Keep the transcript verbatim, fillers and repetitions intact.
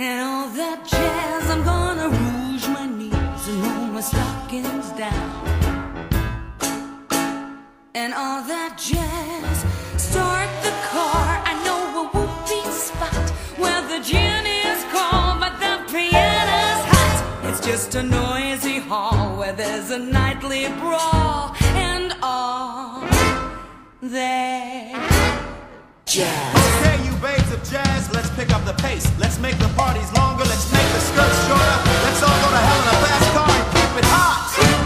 And all that jazz, I'm gonna rouge my knees and roll my stockings down. And all that jazz, start the car. I know a whoopee spot where the gin is cold, but the piano's hot. It's just a noisy hall where there's a nightly brawl. And all that jazz. Okay, you babes of jazz, let's pick up the pace. Let's make the parties longer, let's make the skirts shorter. Let's all go to hell in a fast car and keep it hot.